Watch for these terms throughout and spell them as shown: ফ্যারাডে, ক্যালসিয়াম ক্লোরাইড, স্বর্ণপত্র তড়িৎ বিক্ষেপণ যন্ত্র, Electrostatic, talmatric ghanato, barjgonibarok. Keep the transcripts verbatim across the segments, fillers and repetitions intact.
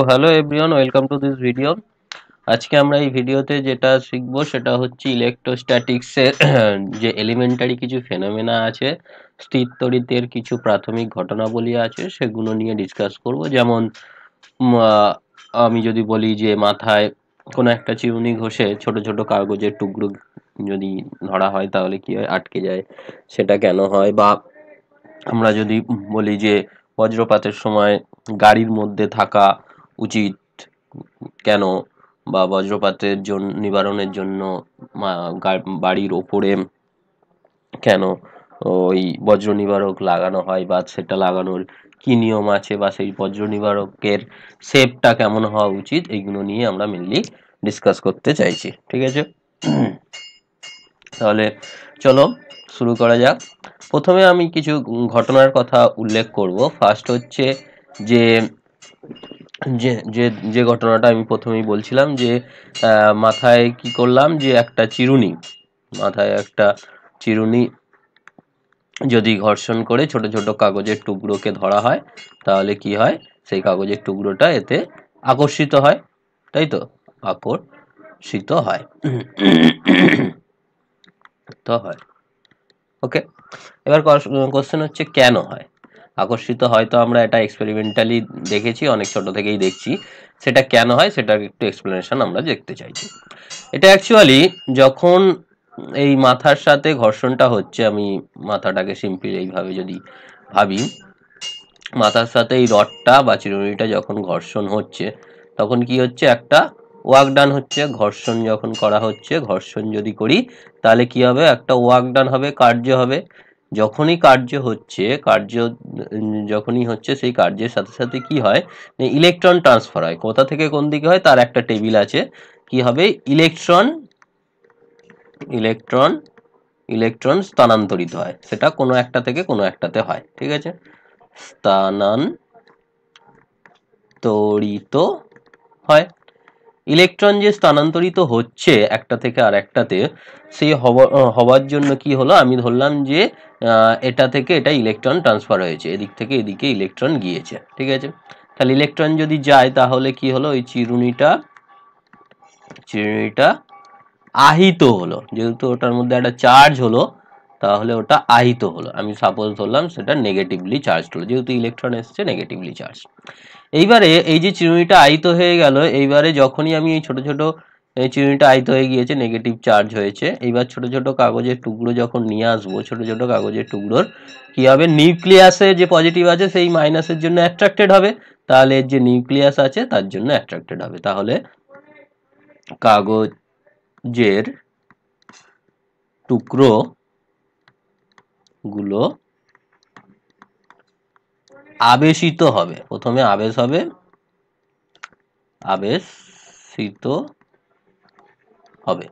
तो hello everyone, welcome to this video. आज के आमरा इस वीडियोते जेटा शिखबो सेटा होच्छे इलेक्ट्रोस्टैटिक्स जे एलिमेंटारी किछु फेनोमेना आछे, স্থির তড়িতের किछु प्राथमिक घटनावली आछे सेगुलो निये डिसकास करब। जेमन आमी जोदि बोली जे माथाय कोनो एकटा चिमनी घষে ছোট ছোট কাগজের টুকরো যদি ধরা হয় তাহলে কি হয়, আটকে যায়, সেটা কেন হয়। বা আমরা যদি বলি যে বজ্রপাতের সময় গাড়ির মধ্যে থাকা উচিত কেন, বা বজ্রপাতের জন্য নিবারণের জন্য বাড়ির উপরে কেন ওই বজ্র নিবারক লাগানো হয়, বা সেটা লাগানোর কি নিয়ম আছে, বা সেই বজ্র নিবারকের শেপটা কেমন হওয়া উচিত, এইগুলো নিয়ে আমরা মেইনলি ডিসকাস করতে চাইছি। ঠিক আছে, তাহলে চলো শুরু করা যাক। প্রথমে আমি কিছু ঘটনার কথা উল্লেখ করব। ফার্স্ট হচ্ছে যে যে যে ঘটনাটা আমি প্রথমেই বলছিলাম যে মাথায় কি করলাম যে একটা চিরুনি, মাথায় একটা চিরুনি যদি ঘর্ষণ করে ছোট ছোট কাগজের টুকরোকে ধরা হয় তাহলে কি হয়, সেই কাগজের টুকরোটা এতে আকর্ষিত হয়, তাই তো, আকর্ষিত হয় তো হয়। ওকে, এবার কোশ্চেন হচ্ছে কেন হয় আকর্ষিত হয়। তো আমরা এটা এক্সপেরিমেন্টালি দেখেছি, অনেক ছোট থেকেই দেখছি, সেটা কেন হয় সেটার একটু এক্সপ্লেনেশন আমরা দেখতে চাইছি। এটা অ্যাকচুয়ালি যখন এই মাথার সাথে ঘর্ষণটা হচ্ছে, আমি মাথাটাকে সিম্পলি এইভাবে যদি ভাবি, মাথার সাথে এই রডটা বা চিরুনিটা যখন ঘর্ষণ হচ্ছে তখন কি হচ্ছে, একটা ওয়ার্ক ডান হচ্ছে। ঘর্ষণ যখন করা হচ্ছে, ঘর্ষণ যদি করি তাহলে কি হবে, একটা ওয়ার্ক ডান হবে, কার্য হবে। যখনই কার্য হচ্ছে, কার্য যখনই হচ্ছে সেই কার্যের সাথে সাথে কি হয়, ইলেকট্রন ট্রান্সফার হয়। কোথা থেকে কোন দিকে হয় তার একটা টেবিল আছে, কি হবে, ইলেকট্রন ইলেকট্রন ইলেকট্রন স্থানান্তরিত হয়, সেটা কোনো একটা থেকে কোনো একটাতে হয়। ঠিক আছে, স্থানান্তরিত হয়। ইলেকট্রন যে স্থানান্তরিত হচ্ছে একটা থেকে আর একটাতে, সেই হওয়ার জন্য কি হলো, আমি ধরলাম যে এটা থেকে এটা ইলেকট্রন ট্রান্সফার হয়েছে, এদিক থেকে এদিকে ইলেকট্রন গিয়েছে। ঠিক আছে, তাহলে ইলেকট্রন যদি যায় তাহলে কি হলো, ওই চিরুনিটা চিরুনিটা আহিত হলো, যেহেতু ওটার মধ্যে একটা চার্জ হলো তাহলে ওটা আহিত হলো। আমি সাপোজ ধরলাম সেটা নেগেটিভলি চার্জ হলো, যেহেতু ইলেকট্রন এসছে নেগেটিভলি চার্জ। এইবারে এই যে চিরুনিটা আহিত হয়ে গেল, এইবারে যখনই আমি এই ছোট ছোট চিরুনিটা আহিত হয়ে গিয়েছে, নেগেটিভ চার্জ হয়েছে, এইবার ছোট ছোট কাগজের টুকরো যখন নিয়ে আসবো, ছোট ছোট কাগজের টুকরোর কি হবে, নিউক্লিয়াসে যে পজিটিভ আছে সেই মাইনাসের জন্য অ্যাট্রাক্টেড হবে, তাহলে যে নিউক্লিয়াস আছে তার জন্য অ্যাট্রাক্টেড হবে। তাহলে কাগজের টুকরো গুলো আবেশিত হবে, প্রথমে আবেশ হবে, আবেশিত হবে,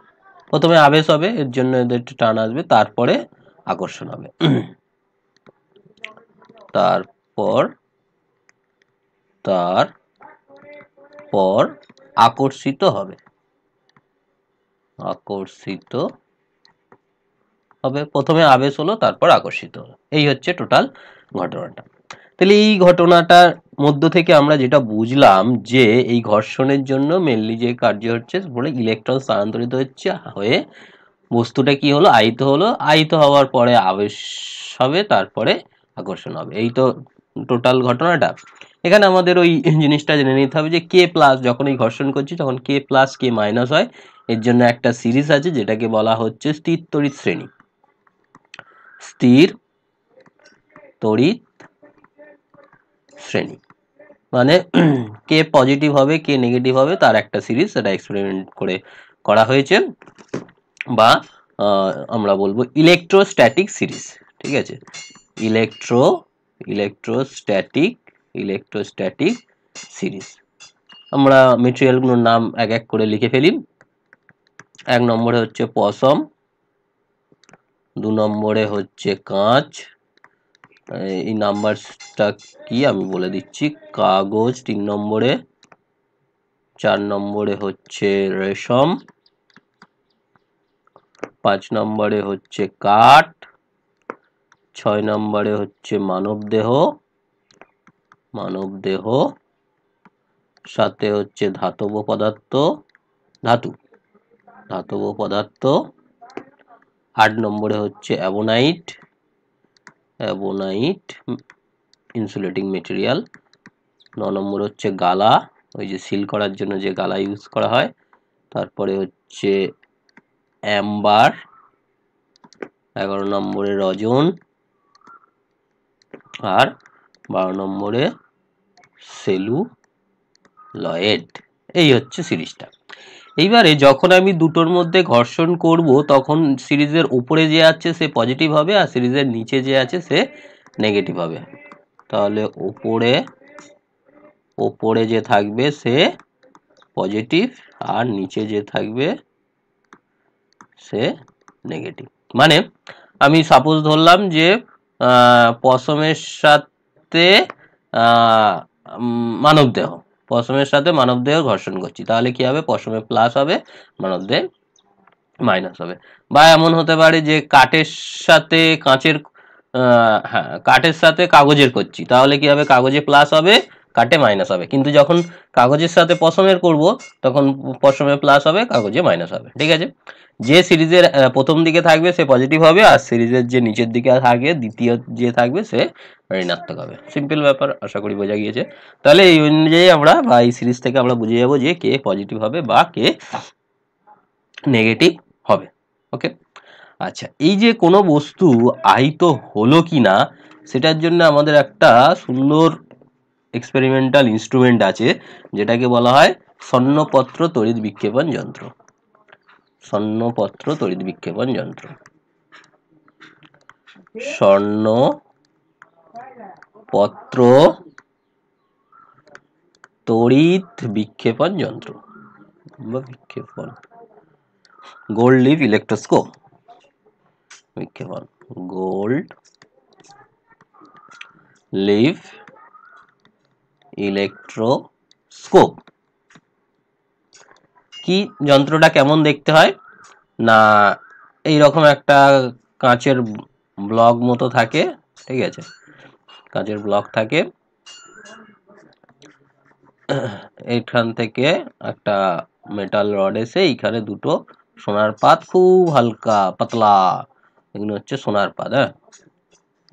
প্রথমে আবেশ হবে, এর জন্য এদের টান আসবে, তারপরে আকর্ষণ হবে, তারপর তার পর আকর্ষিত হবে, আকর্ষিত হবে, প্রথমে আবেশ হলো তারপর আকর্ষিত হলো। এই হচ্ছে টোটাল ঘটনাটা। তাহলে এই ঘটনাটার মধ্য থেকে আমরা যেটা বুঝলাম যে এই ঘর্ষণের জন্য মেনলি যে কার্য হচ্ছে, বলে ইলেকট্রন স্থানান্তরিত হচ্ছে হয়ে বস্তুটা কি হলো, আহিত হলো, আহিত হওয়ার পরে আবেশ হবে, তারপরে আকর্ষণ হবে। এই তো টোটাল ঘটনাটা। এখানে আমাদের ওই জিনিসটা জেনে নিতে হবে যে কে প্লাস যখন এই ঘর্ষণ করছি তখন কে প্লাস কে মাইনাস হয়, এর জন্য একটা সিরিজ আছে যেটাকে বলা হচ্ছে স্থির তড়িৎ শ্রেণী। স্থির তড়িৎ শ্রেণী মানে কে পজিটিভ হবে কে নেগেটিভ হবে তার একটা সিরিজ, সেটা এক্সপেরিমেন্ট করে করা হয়েছে, বা আমরা বলবো ইলেকট্রোস্ট্যাটিক সিরিজ। ঠিক আছে, ইলেকট্রো ইলেকট্রোস্ট্যাটিক ইলেকট্রোস্ট্যাটিক সিরিজ। আমরা মেটেরিয়ালগুলোর নাম এক এক করে লিখে ফেলি। এক নম্বরে হচ্ছে পশম, দু নম্বরে হচ্ছে কাঁচ, এই নাম্বারটা কি আমি বলে দিচ্ছি, কাগজ তিন নম্বরে, চার নম্বরে হচ্ছে রেশম, পাঁচ নম্বরে হচ্ছে কাঠ, ছয় নম্বরে হচ্ছে মানব দেহ, মানব দেহ সাথে হচ্ছে ধাতব পদার্থ ধাতু ধাতব পদার্থ আট নম্বরে হচ্ছে অ্যাবোনাইট অ্যাবোনাইট ইনসুলেটিং ম্যাটেরিয়াল নয় নম্বর হচ্ছে গালা ওই যে সিল করার জন্য যে গালা ইউজ করা হয় তারপরে হচ্ছে অ্যাম্বার এগারো নম্বরে রজন আর বারো নম্বরে সেলুলয়েড এই হচ্ছে সিরিজটা এইবারে যখন আমি দুটোর মধ্যে ঘর্ষণ করব তখন সিরিজের উপরে যে আছে সে পজিটিভ হবে আর সিরিজের নিচে যে আছে সে নেগেটিভ হবে তাহলে উপরে উপরে যে থাকবে সে পজিটিভ আর নিচে যে থাকবে সে নেগেটিভ মানে আমি সাপোজ ধরলাম যে পশমের সাথে মানবদেহ পশমের সাথে মানবদেহ ঘর্ষণ করছি তাহলে কি হবে পশমে প্লাস হবে মানবদেহ মাইনাস হবে বা এমন হতে পারে যে কাঠের সাথে কাঁচের হ্যাঁ কাঠের সাথে কাগজের করছি তাহলে কি হবে কাগজে প্লাস হবে কাটে মাইনাস হবে কিন্তু যখন কাগজের সাথে পশমের করব তখন পশমে প্লাস হবে কাগজে মাইনাস হবে ঠিক আছে যে সিরিজের প্রথম দিকে থাকবে সে পজিটিভ হবে আর সিরিজের যে নিচের দিকে থাকে দ্বিতীয় যে থাকবে সে ঋণাত্মক হবে সিম্পল ব্যাপার আশা করি বোঝা গিয়েছে তাহলে এই অনুযায়ী আমরা বা এই সিরিজ থেকে আমরা বুঝে যাব যে কে পজিটিভ হবে বা কে নেগেটিভ হবে ওকে আচ্ছা এই যে কোনো বস্তু আহিত হলো কিনা সেটার জন্য আমাদের একটা সুন্দর एक्सपेरिमेंटल इंस्ट्रूमेंट आछे जेटाके बोला है स्वर्णपत्र तड़ित विक्षेपण यंत्र स्वर्णपत्र तड़ित विक्षेपण यंत्र स्वर्णपत्र तड़ित विक्षेपण यंत्र विक्षेपण गोल्ड लीफ इलेक्ट्रोस्कोप विक्षेपण गोल्ड लीफ इलेक्ट्रोस्कोप की यंत्रटा केमन देखते हैं ना एई रकम एकटा काचेर ब्लक मतो थाके ठीक आछे काचेर ब्लक थाके एखान थेके एकटा मेटाल रड एसे एखाने दुटो सोनार पात खूब हल्का पतला एगुलो होच्छे सोनार पात हाँ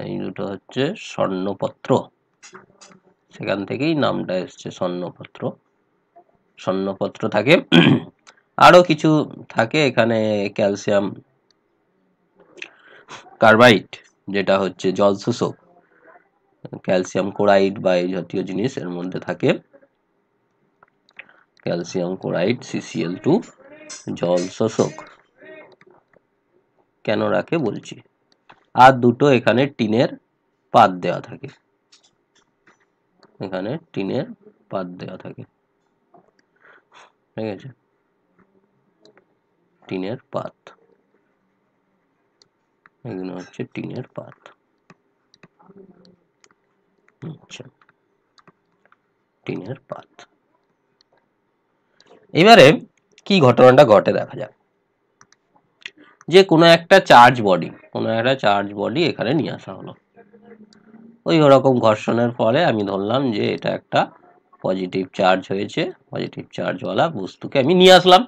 एई दुटो होच्छे स्वर्णपत्र সেখান থেকেই নামটা আসছে স্বর্ণপত্র স্বর্ণপত্র থাকে আরো কিছু থাকে এখানে ক্যালসিয়াম কার্বাইড যেটা হচ্ছে জলশোষক ক্যালসিয়াম ক্লোরাইড বা এই জাতীয় জিনিস এর মধ্যে থাকে ক্যালসিয়াম ক্লোরাইড C C L two জলশোষক কেন রাখে বলছি আর দুটো এখানে টিনের পাত দেওয়া থাকে এখানে টিনের পাত দেওয়া থাকে ঠিক আছে টিনের পাত এগুলো হচ্ছে টিনের পাত আচ্ছা টিনের পাত এবারে কি ঘটনাটা ঘটে দেখা যায় যে কোনো একটা চার্জ বডি কোনো একটা চার্জ বডি এখানে নিয়ে আসা হলো ওই রকম ঘর্ষণের ফলে আমি ধরলাম যে এটা একটা পজিটিভ চার্জ হয়েছে পজিটিভ চার্জওয়ালা বস্তুকে আমি নিয়ে আসলাম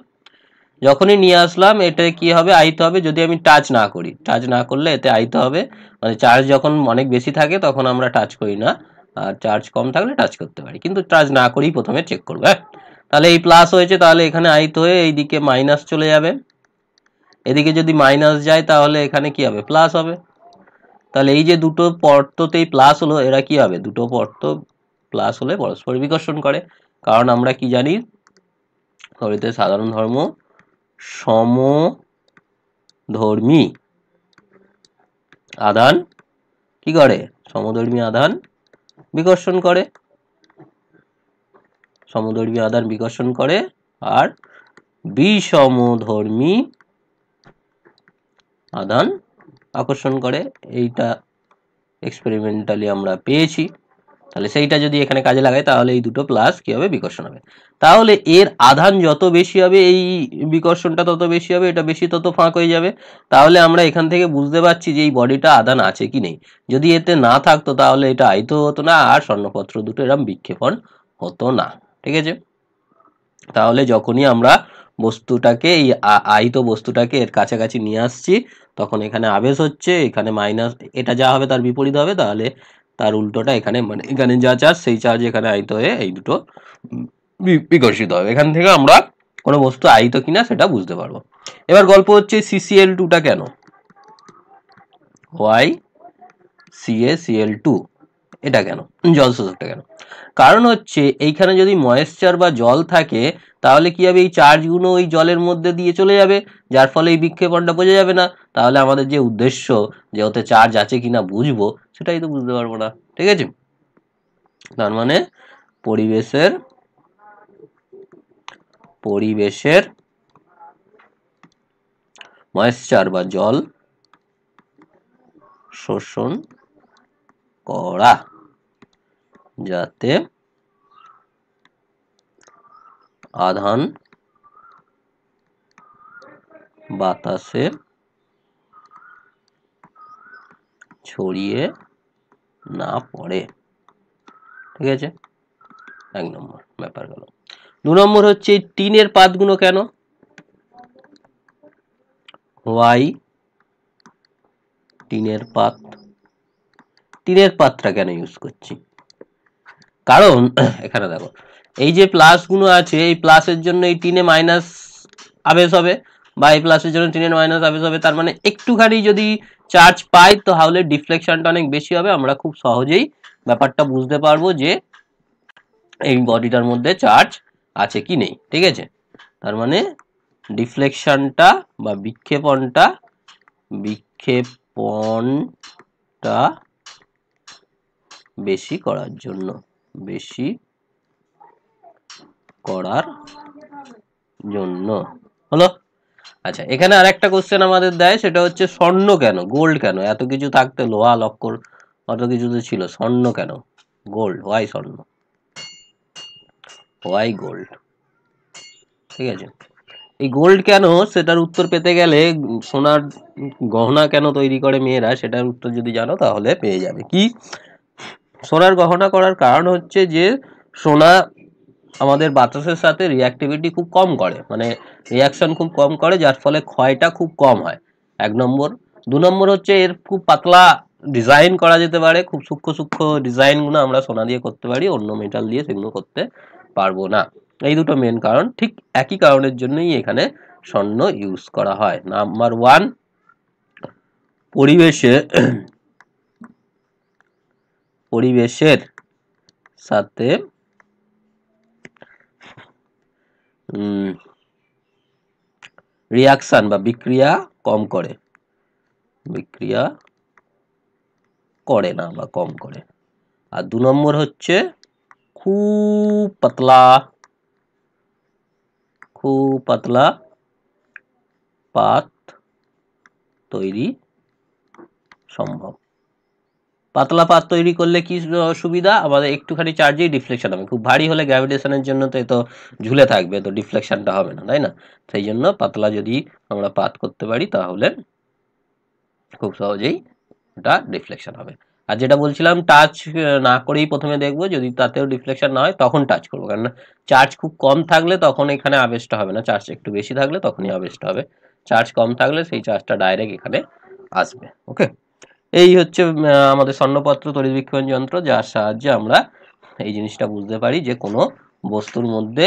যখনই নিয়ে আসলাম এটা কি হবে আইতে হবে যদি আমি টাচ না করি টাচ না করলে এতে আইতে হবে মানে চার্জ যখন অনেক বেশি থাকে তখন আমরা টাচ করি না আর চার্জ কম থাকলে টাচ করতে পারি কিন্তু টাচ না করেই প্রথমে চেক করব হ্যাঁ তাহলে এই প্লাস হয়েছে তাহলে এখানে আইতে হয়ে এইদিকে মাইনাস চলে যাবে এদিকে যদি মাইনাস যায় তাহলে এখানে কি হবে প্লাস হবে তাহলে এই যে দুটো পর্ততেই প্লাস হলো এরা কি হবে দুটো পর্ত প্লাস হলে পরস্পর বিকর্ষণ করে কারণ আমরা কি জানি তড়িতের সাধারণ ধর্ম সমধর্মী আধান কি করে সমধর্মী আধান বিকর্ষণ করে সমধর্মী আধান বিকর্ষণ করে আর বিষমধর্মী আধান আকর্ষণ করে এইটা এক্সপেরিমেন্টালি আমরা পেয়েছি তাহলে সেইটা যদি এখানে কাজে লাগাই তাহলে এই দুটো প্লাস কি হবে বিকর্ষণ হবে তাহলে এর আধান যত বেশি হবে এই বিকর্ষণটা তত বেশি হবে এটা বেশি তত ফাঁক হয়ে যাবে তাহলে আমরা এখান থেকে বুঝতে পারছি যে এই বডিটা আধান আছে কি নেই যদি এতে না থাকতো তাহলে এটা আইতো হতো না আর স্বর্ণপত্র দুটো এরকম বিক্ষেপণ হতো না ঠিক আছে। তাহলে যখনই আমরা বস্তুটাকে এই আয়িত বস্তুটাকে এর কাছাকাছি নিয়ে আসছি তখন এখানে আবেশ হচ্ছে, এখানে মাইনাস, এটা যা হবে তার বিপরীত হবে, তাহলে তার উল্টোটা এখানে মানে এখানে যা চার্জ সেই চার্জ এখানে আয়িত হয়ে এই দুটো বিকশিত হবে। এখান থেকে আমরা কোনো বস্তু আয়িত কিনা সেটা বুঝতে পারবো। এবার গল্প হচ্ছে সিসিএল টুটা কেন, ওয়াই সিএসিএল টু এটা কেন, জল শোষকটা কেন? কারণ হচ্ছে এইখানে যদি ময়েশ্চার বা জল থাকে তাহলে কি হবে, এই চার্জগুলো ওই জলের মধ্যে দিয়ে চলে যাবে, যার ফলে এই বিক্ষেপণটা বোঝা যাবে না। তাহলে আমাদের যে উদ্দেশ্য যে ওতে চার্জ আছে কিনা বুঝবো সেটাই তো বুঝতে পারবো না, ঠিক আছে? তার মানে পরিবেশের পরিবেশের ময়েশ্চার বা জল শোষণ করা যাতে আধান বাতাসে ছড়িয়ে না পড়ে, ঠিক আছে? এক নম্বর ব্যাপার গেল। দু নম্বর হচ্ছে টিনের পাতগুলো কেন, ওয়াই টিনের পাত টিনের পাতটা কেন ইউজ করছি? কারণ এখানে দেখো এই যে প্লাসগুলো আছে এই প্লাসের জন্য এই টিনে মাইনাস আবেশ হবে বা এই প্লাসের জন্য টিনের মাইনাস আবেশ হবে, তার মানে একটুখানি যদি চার্জ পাই তাহলে ডিফ্লেকশনটা অনেক বেশি হবে। আমরা খুব সহজেই ব্যাপারটা বুঝতে পারবো যে এই বডিটার মধ্যে চার্জ আছে কি নেই, ঠিক আছে? তার মানে ডিফ্লেকশনটা বা বিক্ষেপণটা বিক্ষেপণটা বেশি করার জন্য বেশি করার জন্য হলো। আচ্ছা, এখানে আরেকটা কোশ্চেন আমাদের দেয়, সেটা হচ্ছে স্বর্ণ কেন, গোল্ড কেন? এত কিছু থাকতে লোহা লক্কর অত কিছু তো ছিল, স্বর্ণ কেন, গোল্ড? ওয়াই স্বর্ণ, ওয়াই গোল্ড, ঠিক আছে? এই গোল্ড কেন সেটার উত্তর পেতে গেলে, সোনার গহনা কেন তৈরি করে মেয়েরা সেটার উত্তর যদি জানো তাহলে পেয়ে যাবে। কি সোনার গহনা করার কারণ হচ্ছে যে সোনা আমাদের বাতাসের সাথে রিঅ্যাক্টিভিটি খুব কম করে, মানে রিয়াকশন খুব কম করে, যার ফলে ক্ষয়টা খুব কম হয়, এক নম্বর। দু নম্বর হচ্ছে এর খুব পাতলা ডিজাইন করা যেতে পারে, খুব সূক্ষ্ম সূক্ষ্ম ডিজাইনগুলো আমরা সোনা দিয়ে করতে পারি, অন্য মেটাল দিয়ে সেগুলো করতে পারবো না। এই দুটো মেন কারণ। ঠিক একই কারণের জন্যই এখানে স্বর্ণ ইউজ করা হয়। নাম্বার ওয়ান, পরিবেশে পরিবেশের সাথে রিয়াকশন বা বিক্রিয়া কম করে, বিক্রিয়া করে না বা কম করে। আর দু নম্বর হচ্ছে খুব পাতলা খুব পাতলা পাত তৈরি সম্ভব। পাতলা পাত তৈরি করলে কি সুবিধা, আমাদের একটুখানি চার্জেই ডিফ্লেকশন হবে, খুব ভারী হলে গ্র্যাভিটেশনের জন্য তো এত ঝুলে থাকবে তো ডিফ্লেকশনটা হবে না, তাই না? সেই জন্য পাতলা যদি আমরা পাত করতে পারি তাহলে খুব সহজেই এটা ডিফ্লেকশন হবে। আর যেটা বলছিলাম টাচ না করেই প্রথমে দেখবো, যদি তাতেও ডিফ্লেকশন না হয় তখন টাচ করবো, কারণ চার্জ খুব কম থাকলে তখন এখানে আবেশটা হবে না, চার্জ একটু বেশি থাকলে তখনই আবেশটা হবে। চার্জ কম থাকলে সেই চার্জটা ডাইরেক্ট এখানে আসবে। ওকে, এই হচ্ছে আমাদের স্বর্ণপত্র তড়িৎ বিক্ষেপণ যন্ত্র, যার সাহায্যে আমরা এই জিনিসটা বুঝতে পারি যে কোনো বস্তুর মধ্যে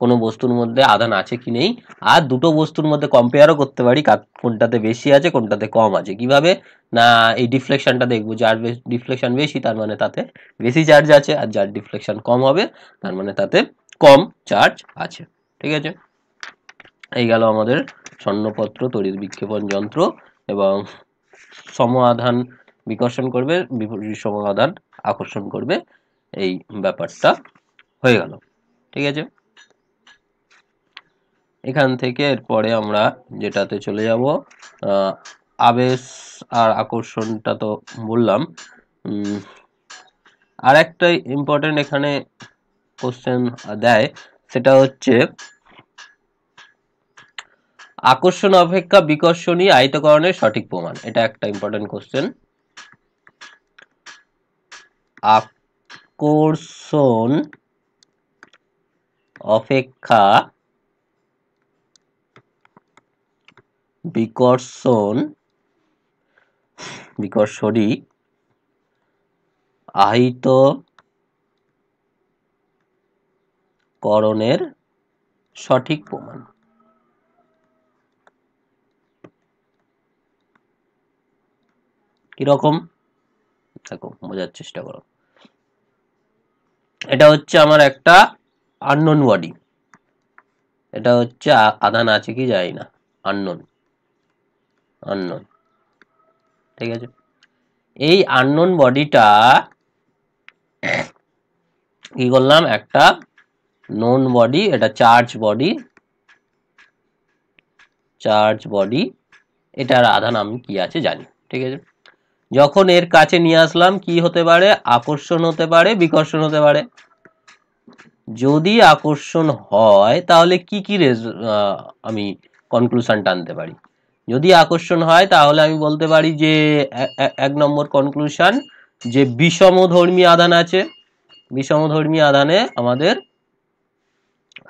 কোনো বস্তুর মধ্যে আধান আছে কি নেই। আর দুটো বস্তুর মধ্যে কম্পেয়ারও করতে পারি কোনটাতে বেশি আছে কোনটাতে কম আছে। কিভাবে না, এই ডিফ্লেকশনটা দেখবো, যার ডিফ্লেকশন বেশি তার মানে তাতে বেশি চার্জ আছে, আর যার ডিফ্লেকশন কম হবে তার মানে তাতে কম চার্জ আছে, ঠিক আছে? এই গেল আমাদের স্বর্ণপত্র তড়িৎ বিক্ষেপণ যন্ত্র। এবং সম আধান বিকর্ষণ করবে, বিপরীত সম আধান আকর্ষণ করবে, এই ব্যাপারটা হয়ে গেল, ঠিক আছে? এখান থেকে এরপরে আমরা যেটাতে চলে যাব, আবেশ আর আকর্ষণটা তো বললাম। আর একটা ইম্পর্টেন্ট এখানে কোশ্চেন দেয়, সেটা হচ্ছে আকর্ষণ অপেক্ষা বিকর্ষণই আয়তকরণের সঠিক প্রমাণ। এটা একটা ইম্পর্টেন্ট কোশ্চেন। আকর্ষণ অপেক্ষা বিকর্ষণ বিকর্ষণী আহিত করণের সঠিক প্রমাণ। কিরকম দেখো, বোঝার চেষ্টা করো। এটা হচ্ছে আমার একটা আননোন বডি, এটা হচ্ছে আধান আছে কি জানি না, আননোন আননোন ঠিক আছে। এই আননোন বডিটা কি করলাম, একটা নন বডি, এটা চার্জ বডি, চার্জ বডি, এটার আধান আমি কি আছে জানি, ঠিক আছে। যখন এর কাছে নিয়ে আসলাম কি হতে পারে, আকর্ষণ হতে পারে, বিকর্ষণ হতে পারে। যদি আকর্ষণ হয় তাহলে কি কি আমি কনক্লুশন টানতে পারি, যদি আকর্ষণ হয় তাহলে আমি বলতে পারি যে এক নম্বর কনক্লুশন যে বিষমধর্মী আধান আছে, বিষমধর্মী আধানে আমাদের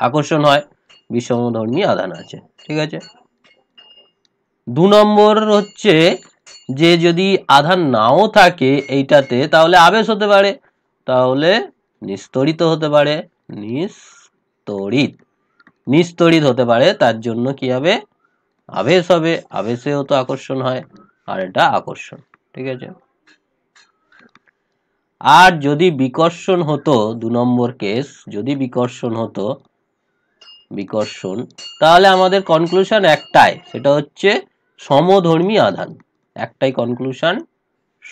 আকর্ষণ হয়, বিষমধর্মী আধান আছে, ঠিক আছে। দু নম্বর হচ্ছে যে যদি আধান নাও থাকে এইটাতে তাহলে আবেশ হতে পারে, তাহলে নিস্তড়িত হতে পারে, নিস্তড়িত নিস্তড়িত হতে পারে, তার জন্য কি হবে আবেশ হবে, আবেশেও তো আকর্ষণ হয়, আর এটা আকর্ষণ, ঠিক আছে। আর যদি বিকর্ষণ হতো, দু নম্বর কেস যদি বিকর্ষণ হতো, বিকর্ষণ, তাহলে আমাদের কনক্লুশন একটাই, সেটা হচ্ছে সমধর্মী আধান, একটাই কনক্লুশন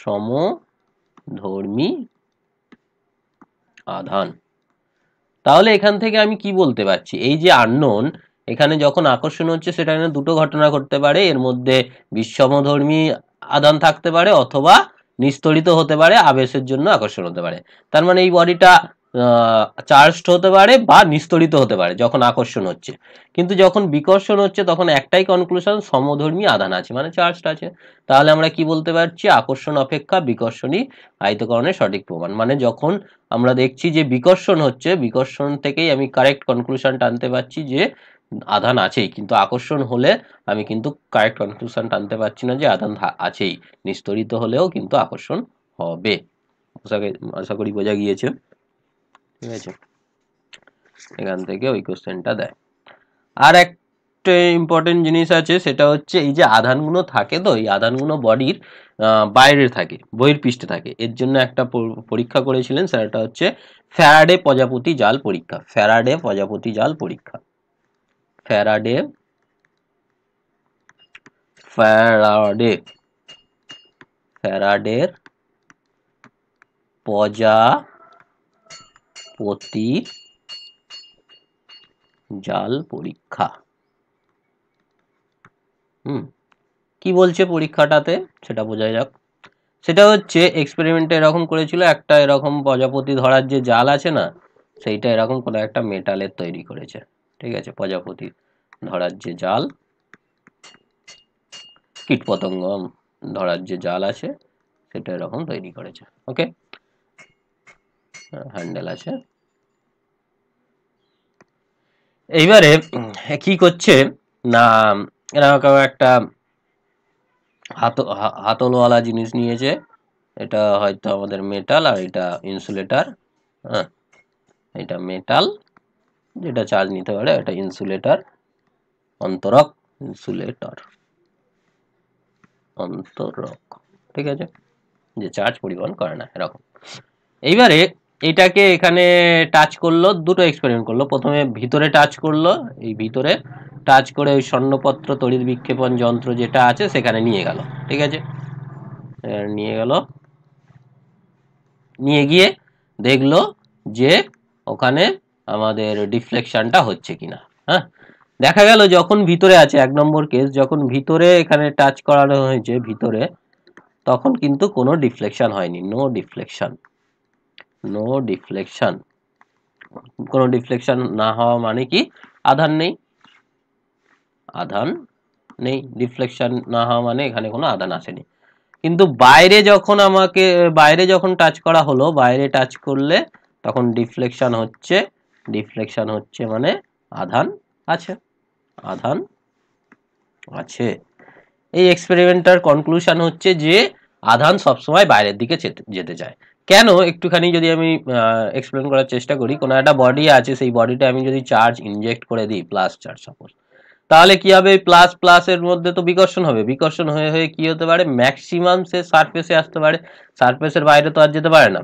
সমধর্মী আধান। তাহলে এখান থেকে আমি কি বলতে পারছি, এই যে আননোন, এখানে যখন আকর্ষণ হচ্ছে সেটা দুটো ঘটনা ঘটতে পারে, এর মধ্যে বিষমধর্মী আধান থাকতে পারে অথবা নিস্তড়িত হতে পারে, আবেশের জন্য আকর্ষণ হতে পারে। তার মানে এই বডিটা চার্জড হতে পারে বা নিস্তড়িত হতে পারে যখন আকর্ষণ হচ্ছে, কিন্তু যখন বিকর্ষণ হচ্ছে তখন একটাই কনক্লুশন সমধর্মী আধান আছে মানে চার্জড আছে। তাহলে আমরা কি বলতে পারছি, আকর্ষণ অপেক্ষা বিকর্ষণই আহিতকরণের সঠিক প্রমাণ। মানে যখন আমরা দেখছি যে বিকর্ষণ হচ্ছে, বিকর্ষণ থেকেই আমি কারেক্ট কনক্লুশন টানতে পারছি যে আধান আছেই, কিন্তু আকর্ষণ হলে আমি কিন্তু কারেক্ট কনক্লুশন টানতে পারছি না যে আধান আছেই, নিস্তড়িত হলেও কিন্তু আকর্ষণ হবে। আশা করি বোঝা গিয়েছে, ঠিক আছে। এখান থেকে ওই কোশ্চেনটা দেয়। আর একটা ইম্পর্টেন্ট জিনিস আছে, সেটা হচ্ছে এই যে আধানগুলো থাকে, তো এই আধানগুলো বডির বাইরে থাকে, বহির্পৃষ্ঠে থাকে। এর জন্য একটা পরীক্ষা করেছিলেন স্যার, এটা হচ্ছে ফ্যারাডে প্রজাপতি জাল পরীক্ষা, ফ্যারাডে প্রজাপতি জাল পরীক্ষা, ফ্যারাডে ফ্যারাডে ফ্যারাডের প্রজাপতি জাল পরীক্ষা। হুম কি বলছে পরীক্ষাটাতে সেটা বোঝা যাক। সেটা হচ্ছে এক্সপেরিমেন্টে এরকম করেছিল, একটা এরকম প্রজাপতি ধরার যে জাল আছে না, সেইটা এরকম কোনো একটা মেটালের তৈরি করেছে, ঠিক আছে। প্রজাপতি ধরার যে জাল, কীটপতঙ্গ ধরার যে জাল আছে সেটা এরকম তৈরি করেছে, ওকে। হ্যান্ডেল আছে। এইবারে কি করছে না, এরকম একটা হাত হাতলওয়ালা জিনিস নিয়েছে, এটা হয়তো আমাদের মেটাল, আর এটা ইনসুলেটার, হ্যাঁ এটা মেটাল যেটা চার্জ নিতে পারে, এটা ইনসুলেটর, অন্তরক, ইনসুলেটর অন্তরক, ঠিক আছে, যে চার্জ পরিবহন করে না এরকম। এইবারে এটাকে এখানে টাচ করলো, দুটো এক্সপেরিমেন্ট করলো। প্রথমে ভিতরে টাচ করলো, এই ভিতরে টাচ করে ওই স্বর্ণপত্র তড়িৎ বিক্ষেপণ যন্ত্র যেটা আছে সেখানে নিয়ে গেল, ঠিক আছে, নিয়ে গেল। নিয়ে গিয়ে দেখলো যে ওখানে আমাদের ডিফ্লেকশনটা হচ্ছে কিনা। হ্যাঁ দেখা গেল যখন ভিতরে আছে, এক নম্বর কেস যখন ভিতরে এখানে টাচ করানো হয়েছে ভিতরে, তখন কিন্তু কোনো ডিফ্লেকশন হয়নি, নো ডিফ্লেকশন, নো ডিফ্লেকশন। কোনো ডিফ্লেকশন না হওয়া মানে কি, আধান নেই, আধান নেই। ডিফ্লেকশন না হওয়া মানে এখানে কোনো আধান আসেনি। কিন্তু বাইরে যখন আমাকে বাইরে যখন টাচ করা হলো, বাইরে টাচ করলে তখন ডিফ্লেকশন হচ্ছে, डिफ्लेक्शन होच्छे माने आधान आछे आधान आछे এই এক্সপেরিমেন্টার কনক্লুশন হচ্ছে যে আধান সব সময় বাইরের দিকে যেতে যায় কেন একটুখানি যদি আমি এক্সপ্লেইন করার চেষ্টা করি কোন একটা বডি আছে সেই বডিটা আমি যদি চার্জ ইনজেক্ট করে দিই প্লাস চার্জ সাপোজ তাহলে কি হবে প্লাস প্লাস এর মধ্যে তো বিকর্ষণ হবে বিকর্ষণ হয়ে হয়ে কি হতে পারে ম্যাক্সিমাম সে সারফেসে আসতে পারে সারফেসের বাইরে তো আর যেতে পারে না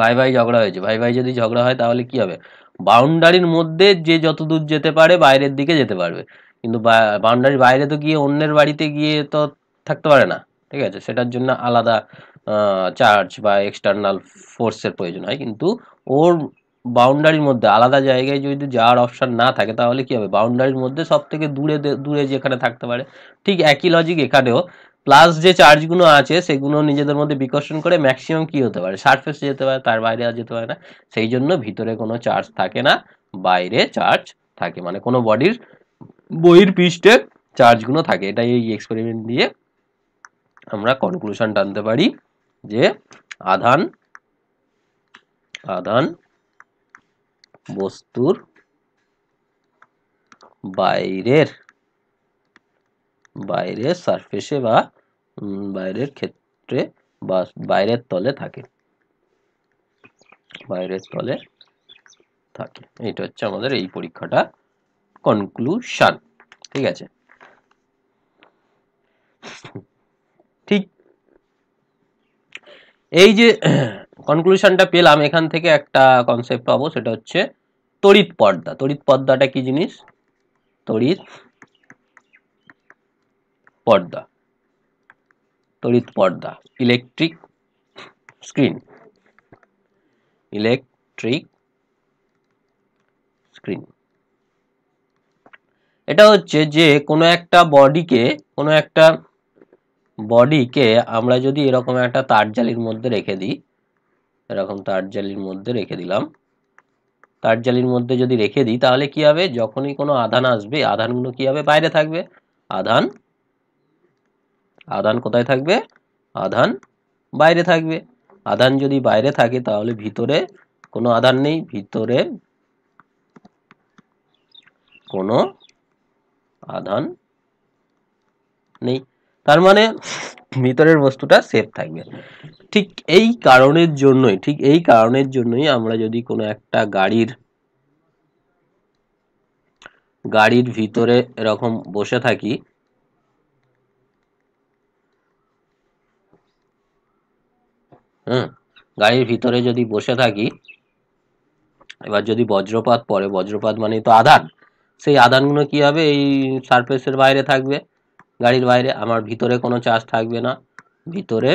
ভাই ভাই ঝগড়া হয়েছে ভাই ভাই যদি ঝগড়া হয় তাহলে কি হবে বাউন্ডারির মধ্যে যে যত দূর যেতে পারে বাইরের দিকে যেতে পারবে কিন্তু বাউন্ডারির বাইরে তো গিয়ে অন্যের বাড়িতে গিয়ে তো থাকতে পারে না ঠিক আছে সেটার জন্য আলাদা চার্জ বা এক্সটারনাল ফোর্সের প্রয়োজন হয় কিন্তু ওর বাউন্ডারির মধ্যে আলাদা জায়গায় যদি যাওয়ার অপশন না থাকে তাহলে কি হবে বাউন্ডারির মধ্যে সবথেকে দূরে দূরে যেখানে থাকতে পারে ঠিক একই লজিক এখানেও প্লাস যে চার্জগুলো আছে সেগুলো নিজেদের মধ্যে বিকর্ষণ করে ম্যাক্সিমাম কি হতে পারে সারফেসে যেতে পারে তার বাইরে আর যেতে পারে না সেই জন্য ভিতরে কোনো চার্জ থাকে না বাইরে চার্জ থাকে মানে কোনো বডির বহির পৃষ্ঠে চার্জগুলো থাকে এটা এই এক্সপেরিমেন্ট দিয়ে আমরা কনক্লুশন টানতে পারি যে আধান আধান বস্তুর বাইরের বাইরের সারফেসে বা বাইরের ক্ষেত্রে বা বাইরের তলে থাকে বাইরের তলে থাকে এটা হচ্ছে আমাদের এই পরীক্ষাটা কনক্লুশন ঠিক আছে ঠিক এই যে কনক্লুশনটা পেলাম এখান থেকে একটা কনসেপ্ট পাবো সেটা হচ্ছে তড়িৎ পর্দা তড়িৎ পর্দাটা কি জিনিস তড়িৎ পর্দা তড়িৎ পর্দা ইলেকট্রিক স্ক্রিন ইলেকট্রিক স্ক্রিন এটা হচ্ছে যে কোনো একটা বডিকে কোনো একটা বডিকে আমরা যদি এরকম একটা তারজালির মধ্যে রেখে দিই এরকম তারজালির মধ্যে রেখে দিলাম তারজালির মধ্যে যদি রেখে দিই তাহলে কি হবে যখনই কোনো আধান আসবে আধানগুলো কি হবে বাইরে থাকবে আধান আধান কোথায় থাকবে আধান বাইরে থাকবে আধান যদি বাইরে থাকে তাহলে ভিতরে কোনো আধান নেই ভিতরে কোনো আধান নেই তার মানে ভিতরের বস্তুটা সেফ থাকবে ঠিক এই কারণের জন্যই ঠিক এই কারণের জন্যই আমরা যদি কোনো একটা গাড়ির গাড়ির ভিতরে এরকম বসে থাকি হুম গাড়ির ভিতরে যদি বসে থাকি এবার যদি বজ্রপাত পড়ে বজ্রপাত মানে তো আধান সেই আধানগুলো কি হবে এই সারফেসের বাইরে থাকবে গাড়ির বাইরে আমার ভিতরে কোনো চার্জ থাকবে না ভিতরে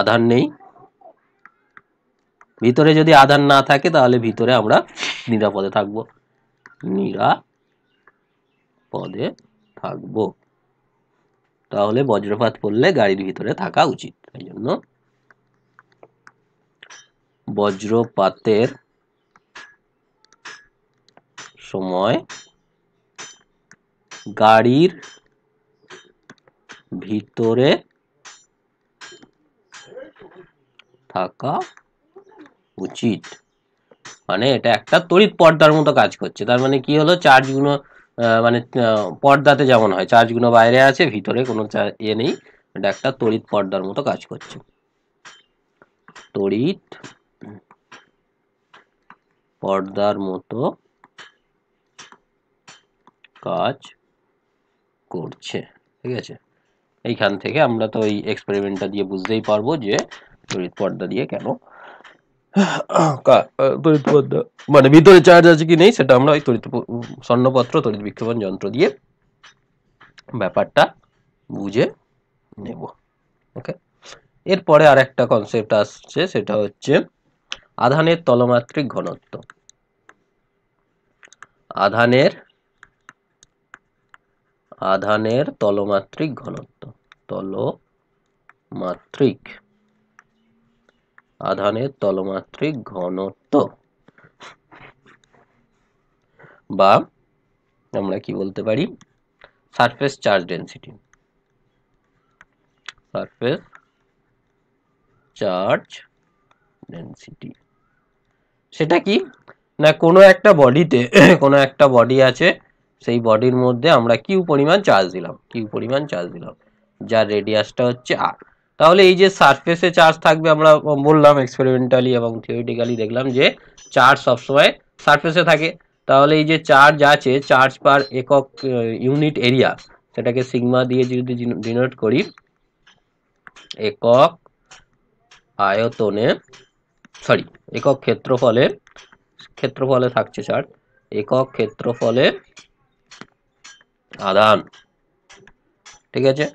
আধান নেই ভিতরে যদি আধান না থাকে তাহলে ভিতরে আমরা নিরাপদে থাকব নিরাপদে থাকব তাহলে বজ্রপাত পড়লে গাড়ির ভিতরে থাকা উচিত এই জন্য বজ্রপাতের সময় গাড়ির ভিতরে থাকা উচিত মানে এটা একটা তড়িৎ পর্দার মতো কাজ করছে তার মানে কি হলো চার্জগুলো মানে পর্দাতে যেমন হয় চার্জগুলো বাইরে আছে ভিতরে কোনো ইয়ে নেই এটা একটা তড়িৎ পর্দার মতো কাজ করছে তড়িৎ পর্দার মতো কাজ করছে ঠিক আছে এইখান থেকে আমরা তো এই এক্সপেরিমেন্টটা দিয়ে বুঝতেই পারবো যে তড়িৎ পর্দা দিয়ে কেন তড়িৎ পর্দা মানে ভিতরে চার্জ আছে কি নেই সেটা আমরা ওই তড়িৎ স্বর্ণপত্র তড়িৎ বিক্ষেপণ যন্ত্র দিয়ে ব্যাপারটা বুঝে নেব ওকে এরপরে আর একটা কনসেপ্ট আসছে সেটা হচ্ছে আধানের তলমাত্রিক ঘনত্ব আধানের আধানের তলমাত্রিক ঘনত্ব তলমাত্রিক আধানের তলমাত্রিক ঘনত্ব বা আমরা কি বলতে পারি surface charge density surface charge density সেটা কি না কোনো একটা বডিতে কোনো একটা বডি আছে সেই বডির মধ্যে আমরা কিউ পরিমাণ চার্জ দিলাম কিউ পরিমাণ চার্জ দিলাম যার রেডিয়াসটা হচ্ছে আর তাহলে এই যে সারফেসে চার্জ থাকবে আমরা বললাম এক্সপেরিমেন্টালি এবং থিওরিটিক্যালি দেখলাম যে চার্জ সব সময় সারফেসে থাকে তাহলে এই যে চার্জ আছে চার্জ পার একক ইউনিট এরিয়া সেটাকে সিগমা দিয়ে যদি ডিনোট করি একক আয়তনে সরি একক ক্ষেত্রফলে ক্ষেত্রফলে থাকছে চার্জ একক ক্ষেত্রফলে আধান ঠিক আছে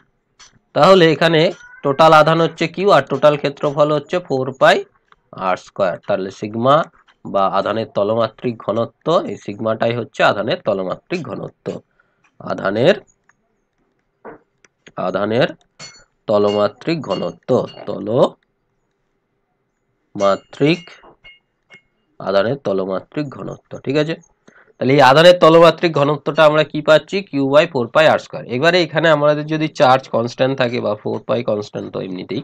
তাহলে এখানে টোটাল আধান হচ্ছে কিউ আর টোটাল ক্ষেত্রফল হচ্ছে ফোর পাই আর স্কয়ার তাহলে সিগমা বা আধানের তলমাত্রিক ঘনত্ব এই সিগমাটাই হচ্ছে আধানের তলমাত্রিক ঘনত্ব আধানের আধানের তলমাত্রিক ঘনত্ব তলমাত্রিক আধানের তলমাত্রিক ঘনত্ব ঠিক আছে তাহলে এই আধানের তলমাত্রিক ঘনত্বটা আমরা কি পাচ্ছি q by four pi r square এবারে এখানে আমাদের যদি চার্জ কনস্ট্যান্ট থাকে বা ফোর পাই কনস্ট্যান্ট তো এমনিতেই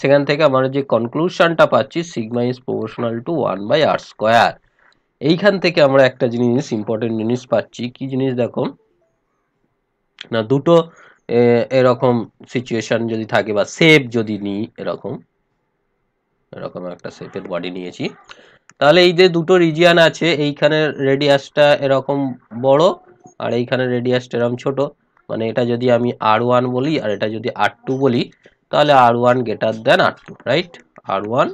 সেখান থেকে আমরা যে কনক্লুশনটা পাচ্ছি sigma is proportional to one by r square এইখান থেকে আমরা একটা জিনিস ইম্পর্টেন্ট জিনিস পাচ্ছি কি জিনিস দেখো না দুটো এরকম সিচুয়েশন যদি থাকে বা শেপ যদি নিই এরকম এরকম একটা শেপের বডি নিয়েছি তাহলে এই যে দুটো রিজিয়ান আছে এইখানে রেডিয়াসটা এরকম বড় আর এইখানে রেডিয়াসটা এরকম ছোট মানে এটা যদি আমি আর ওয়ান বলি আর এটা যদি আর টু বলি তাহলে r one greater than r two right r one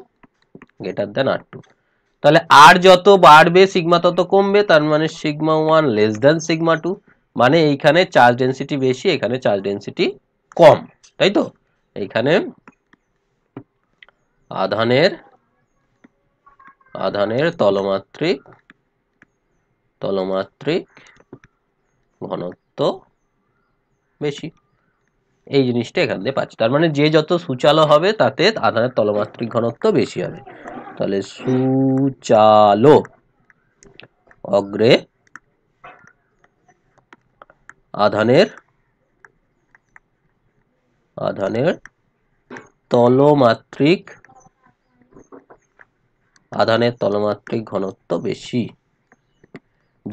greater than r two তাহলে আর যত বাড়বে সিগমা তত কমবে তার মানে sigma one less than sigma two মানে এইখানে চার্জ ডেনসিটি বেশি এখানে চার্জ ডেনসিটি কম তাই তো এইখানে আধানের আধানের তলমাত্রিক তলমাত্রিক ঘনত্ব বেশি এই জিনিসটা এখান দিয়ে পাচ্ছি তার মানে যে যত সুচালো হবে তাতে আধানের তলমাত্রিক ঘনত্ব বেশি হবে তাহলে সুচালো অগ্রে আধানের আধানের তলমাত্রিক আধানের তলমাত্রিক ঘনত্ব বেশি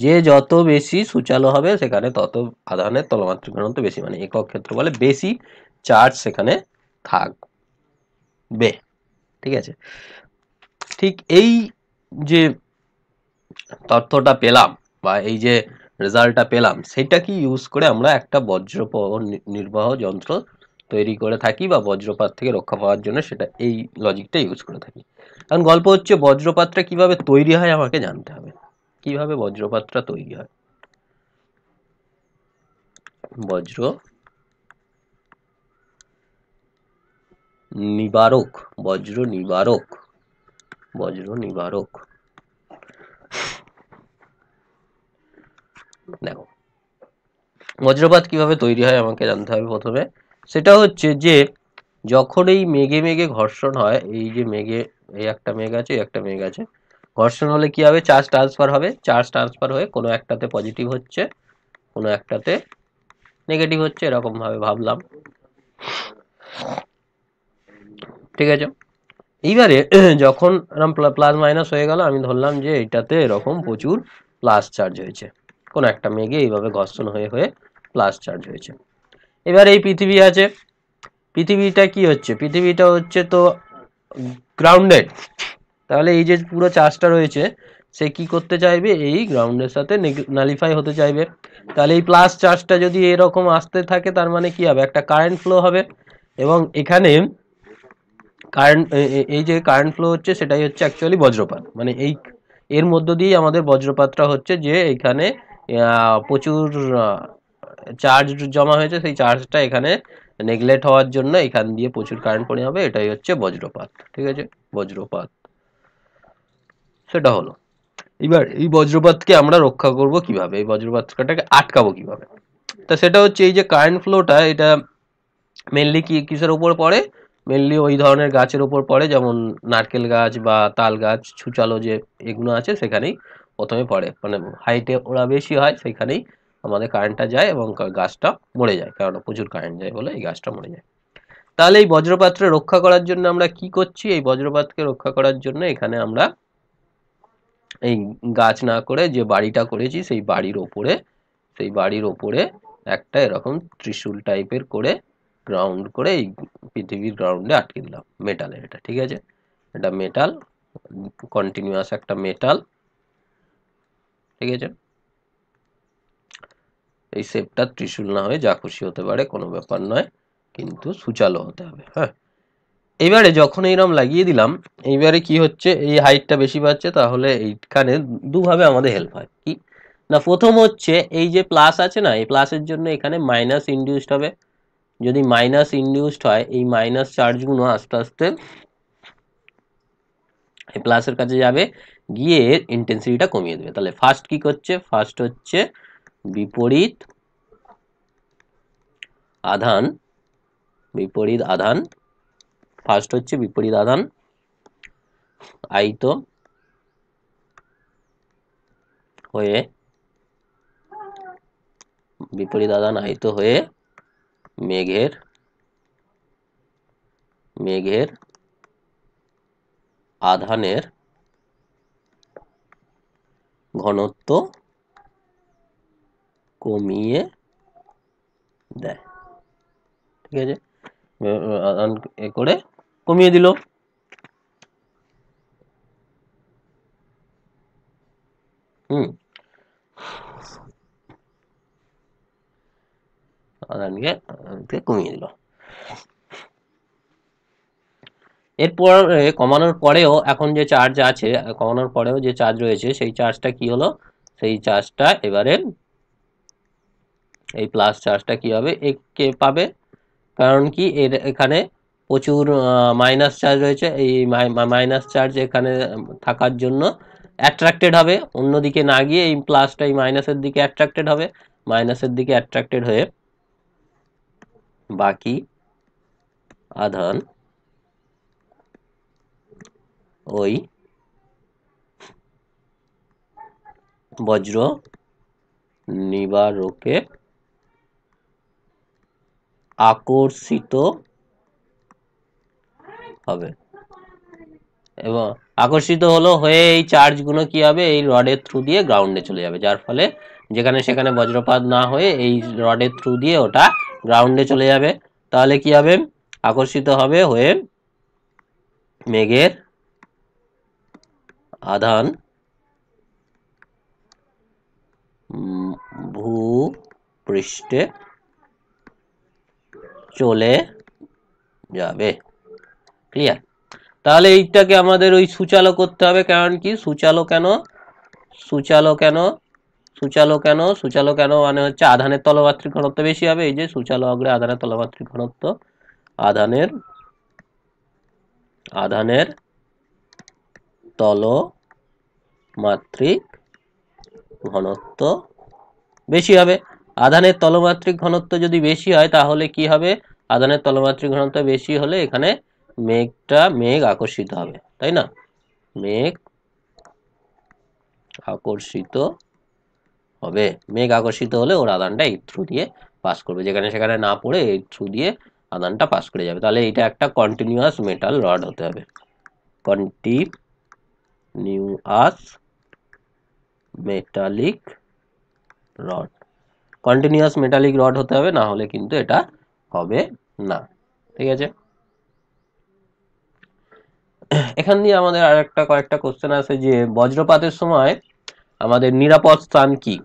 যে যত বেশি সুচালো হবে সেখানে তত আধানের তলমাত্রিক ঘনত্ব বেশি মানে একক ক্ষেত্রফলে বেশি চার্জ সেখানে থাকবে ঠিক আছে ঠিক এই যে তথ্যটা পেলাম বা এই যে রেজাল্টটা পেলাম সেটা কি ইউজ করে আমরা একটা বজ্রপাত নির্বাহ যন্ত্র তৈরি করে থাকি বা বজ্রপাত থেকে রক্ষা পাওয়ার জন্য সেটা এই লজিকটা ইউজ করে থাকি কারণ গল্প হচ্ছে বজ্রপাতটা কিভাবে তৈরি হয় আমাকে জানতে হবে কিভাবে বজ্রপাতটা তৈরি হয় বজ্র নিবারক বজ্র নিবারক বজ্র নিবারক দেখো বজ্রপাত কিভাবে তৈরি হয় আমাকে জানতে হবে প্রথমে সেটা হচ্ছে যে যখন এই মেঘে মেঘে ঘর্ষণ হয় এই যে মেঘে এই একটা মেঘ আছে একটা মেঘ আছে ঘর্ষণ হলে কি হবে চার্জ ট্রান্সফার হবে চার্জ ট্রান্সফার হয়ে কোনো একটাতে পজিটিভ হচ্ছে কোনো একটাতে নেগেটিভ হচ্ছে এরকম ভাবে ভাবলাম ঠিক আছে এইবারে যখন এরকম প্লাস মাইনাস হয়ে গেল আমি ধরলাম যে এটাতে এরকম প্রচুর প্লাস চার্জ হয়েছে কোনো একটা মেঘে এইভাবে ঘর্ষণ হয়ে হয়ে প্লাস চার্জ হয়েছে এবার এই পৃথিবী আছে পৃথিবীটা কি হচ্ছে পৃথিবীটা হচ্ছে তো গ্রাউন্ডেড তাহলে এই যে পুরো চার্জটা রয়েছে সে কি করতে চাইবে এই গ্রাউন্ডের সাথে নালিফাই হতে চাইবে তাহলে এই প্লাস চার্জটা যদি এরকম আসতে থাকে তার মানে কি হবে একটা কারেন্ট ফ্লো হবে এবং এখানে কারেন্ট এই যে কারেন্ট ফ্লো হচ্ছে সেটাই হচ্ছে অ্যাকচুয়ালি বজ্রপাত মানে এই এর মধ্য দিয়ে আমাদের বজ্রপাতটা হচ্ছে যে এখানে প্রচুর চার্জ জমা হয়েছে সেই চার্জটা এখানে নেগলেক্ট হওয়ার জন্য এখান দিয়ে প্রচুর কারেন্ট পড়ে যাবে এটাই হচ্ছে বজ্রপাত ঠিক আছে বজ্রপাত সেটা হলো এবার এই বজ্রপাতকে আমরা রক্ষা করব কিভাবে এই বজ্রপাতটাকে আটকাবো কিভাবে তা সেটা হচ্ছে এই যে কারেন্ট ফ্লোটা এটা মেনলি কি কিসের উপর পড়ে মেনলি ওই ধরনের গাছের উপর পড়ে যেমন নারকেল গাছ বা তাল গাছ ছুচালো যে এগুলো আছে সেখানেই প্রথমে পড়ে মানে হাইটে ওরা বেশি হয় সেখানেই আমাদের কারেন্টটা যায় এবং গাছটা মরে যায় কারণ প্রচুর কারেন্ট যায় বলে এই গাছটা মরে যায় তাহলে এই বজ্রপাতকে রক্ষা করার জন্য আমরা কি করছি এই বজ্রপাতকে রক্ষা করার জন্য এখানে আমরা এই গাছ না করে যে বাড়িটা করেছি সেই বাড়ির ওপরে সেই বাড়ির ওপরে একটা এরকম ত্রিশূল টাইপের করে গ্রাউন্ড করে এই পৃথিবীর গ্রাউন্ডে আটকে দিলাম মেটালের। এটা ঠিক আছে, এটা মেটাল কন্টিনিউয়াস একটা মেটাল। ঠিক আছে, এই শেপটা ত্রিশূল না হয়ে যা খুশি হতে পারে, কোনো ব্যাপার নয়, কিন্তু সুচালো হতে হবে। হ্যাঁ, এবারে যখন এইরকম লাগিয়ে দিলাম, এইবারে কি হচ্ছে, এই হাইটটা বেশি পাচ্ছে, তাহলে এইখানে দুভাবে আমাদের হেল্প হয় কি না। প্রথম হচ্ছে এই যে প্লাস আছে না, এই প্লাসের জন্য এখানে মাইনাস ইনডিউসড হবে। যদি মাইনাস ইনডিউসড হয়, এই মাইনাস চার্জগুলো আস্তে আস্তে এই প্লাসের কাছে যাবে, গিয়ে ইন্টেন্সিটিটা কমিয়ে দেবে। তাহলে ফার্স্ট কি করছে, ফার্স্ট হচ্ছে বিপরীত আধান, বিপরীত আধান ফার্স্ট হচ্ছে বিপরীত আধান আয়িত হয়ে, বিপরীত আধান আয়িত হয়ে মেঘের মেঘের আধানের ঘনত্ব কমিয়ে দেয়। ঠিক আছে, আধান এ করে কমিয়ে দিল। হুম, আধানকে কমিয়ে দিল। এরপর কমানোর পরেও এখন যে চার্জ আছে, কমানোর পরেও যে চার্জ রয়েছে সেই চার্জটা কি হলো, সেই চার্জটা এবারে এই প্লাস চার্জটা কি হবে, একে পাবে। কারণ কি, এর এখানে প্রচুর মাইনাস চার্জ রয়েছে, এই মাইনাস চার্জ এখানে থাকার জন্য অ্যাট্রাক্টেড হবে, অন্যদিকে না গিয়ে এই প্লাসটা এই মাইনাসের দিকে অ্যাট্রাক্টেড হবে। মাইনাসের দিকে অ্যাট্রাক্টেড হয়ে বাকি আধান ওই বজ্র নিবারকে আকর্ষিত হবে, এবং আকর্ষিত হলো হয়ে এই চার্জগুলো কি হবে, এই রডের থ্রু দিয়ে গ্রাউন্ডে চলে যাবে, যার ফলে যেখানে সেখানে বজ্রপাত না হয়ে এই রডের থ্রু দিয়ে ওটা গ্রাউন্ডে চলে যাবে। তাহলে কি হবে, আকর্ষিত হবে হয়ে মেঘের আধান ভূপৃষ্ঠে চলে যাবে। ক্লিয়ার? তাহলে এইটাকে আমাদের ওই সুচালো করতে হবে। কারণ কি, সুচালো কেন সুচালো কেন সুচালো কেন সুচালো কেন মানে হচ্ছে আধানের তলমাত্রিক ঘনত্ব বেশি হবে। এই যে সুচালো অগ্রে আধানের তলমাত্রিক ঘনত্ব, আধানের আধানের তলমাত্রিক ঘনত্ব বেশি হবে। আধানের তলমাত্রিক ঘনত্ব যদি বেশি হয় তাহলে কি হবে, আধানের তলমাত্রিক ঘনত্ব বেশি হলে এখানে মেঘটা মেঘ আকর্ষিত হবে, তাই না? মেঘ আকর্ষিত হবে, মেঘ আকর্ষিত হলে ওর আধানটা এই থ্রু দিয়ে পাস করবে, যেখানে সেখানে না পড়ে এই থ্রু দিয়ে আধানটা পাস করে যাবে। তাহলে এটা একটা কন্টিনিউয়াস মেটাল রড হতে হবে, continuous metallic rod continuous metallic rod হতে হবে, না হলে কিন্তু এটা হবে না। ঠিক আছে, এখান দিয়ে আমাদের আর একটা কয়েকটা কোশ্চেন আছে যে বজ্রপাতের সময় আমাদের নিরাপদ স্থান কি,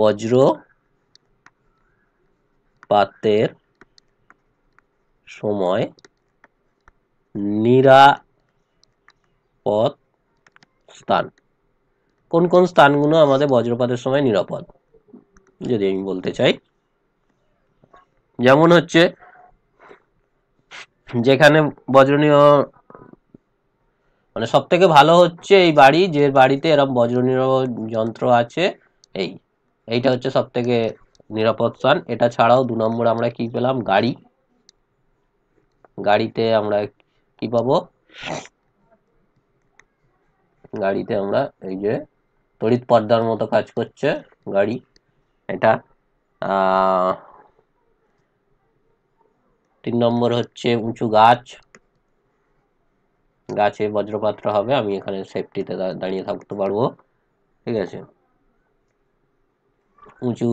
বজ্রপাতের সময় নিরাপদ স্থান, কোন কোন স্থানগুলো আমাদের বজ্রপাতের সময় নিরাপদ যদি আমি বলতে চাই, যেমন হচ্ছে যেখানে বজ্রনীয় মানে সব থেকে ভালো হচ্ছে এই বাড়ি, যে বাড়িতে এরকম বজ্রনীয় যন্ত্র আছে, এই এইটা হচ্ছে সব থেকে নিরাপদ স্থান। এটা ছাড়াও দু নম্বর আমরা কি পেলাম, গাড়ি, গাড়িতে আমরা কি পাবো, গাড়িতে আমরা এই যে তড়িৎ পর্দার মতো কাজ করছে গাড়ি, এটা তিন নম্বর হচ্ছে উঁচু গাছ, गाचे वज्रपात होबे आमी एखाने सेफ्टीते दाड़िये थाकते पारबो। ठीक आछे, उंचु